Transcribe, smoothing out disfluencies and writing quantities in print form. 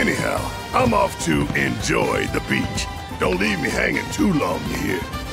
Anyhow, I'm off to enjoy the beach. Don't leave me hanging too long, you hear?